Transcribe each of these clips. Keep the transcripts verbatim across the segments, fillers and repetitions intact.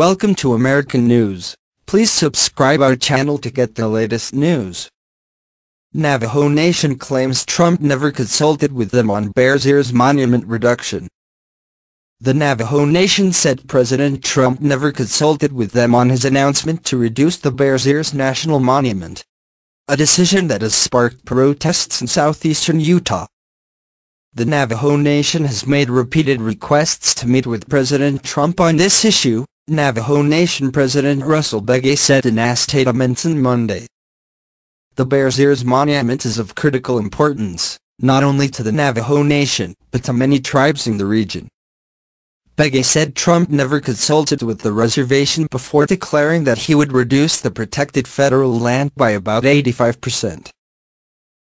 Welcome to American News. Please subscribe our channel to get the latest news. Navajo Nation claims Trump never consulted with them on Bears Ears Monument reduction. The Navajo Nation said President Trump never consulted with them on his announcement to reduce the Bears Ears National Monument, a decision that has sparked protests in southeastern Utah. The Navajo Nation has made repeated requests to meet with President Trump on this issue, Navajo Nation President Russell Begaye said in a statement on Monday. The Bears Ears Monument is of critical importance, not only to the Navajo Nation, but to many tribes in the region. Begaye said Trump never consulted with the reservation before declaring that he would reduce the protected federal land by about eighty-five percent.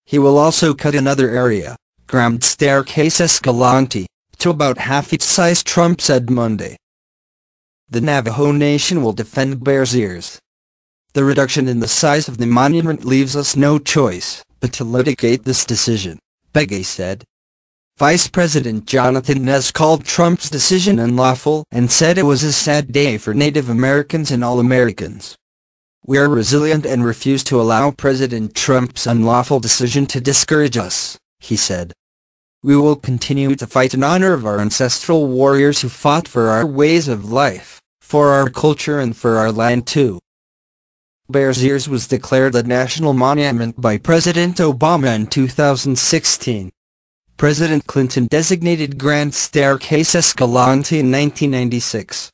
He will also cut another area, Grand Staircase-Escalante, to about half its size, Trump said Monday. The Navajo Nation will defend Bears Ears. The reduction in the size of the monument leaves us no choice but to litigate this decision, Begaye said. Vice President Jonathan Nez called Trump's decision unlawful and said it was a sad day for Native Americans and all Americans. We are resilient and refuse to allow President Trump's unlawful decision to discourage us, he said. We will continue to fight in honor of our ancestral warriors who fought for our ways of life, for our culture and for our land too. Bears Ears was declared a national monument by President Obama in two thousand sixteen. President Clinton designated Grand Staircase-Escalante in nineteen ninety-six.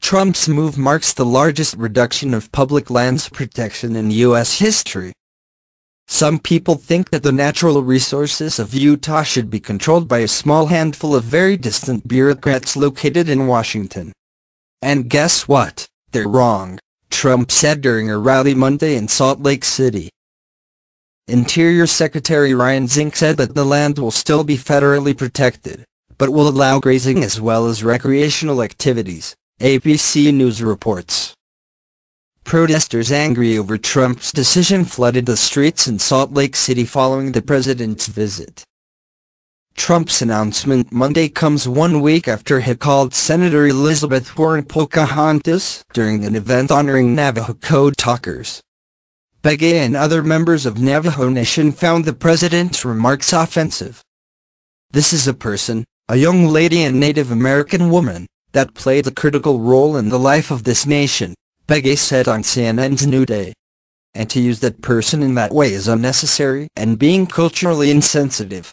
Trump's move marks the largest reduction of public lands protection in U S history. Some people think that the natural resources of Utah should be controlled by a small handful of very distant bureaucrats located in Washington. And guess what? They're wrong, Trump said during a rally Monday in Salt Lake City. Interior Secretary Ryan Zinke said that the land will still be federally protected, but will allow grazing as well as recreational activities, A B C News reports. Protesters angry over Trump's decision flooded the streets in Salt Lake City following the president's visit. Trump's announcement Monday comes one week after he called Senator Elizabeth Warren Pocahontas during an event honoring Navajo Code talkers. Begaye and other members of Navajo Nation found the president's remarks offensive. This is a person, a young lady and Native American woman, that played a critical role in the life of this nation, Begaye said on C N N's New Day. And to use that person in that way is unnecessary and being culturally insensitive.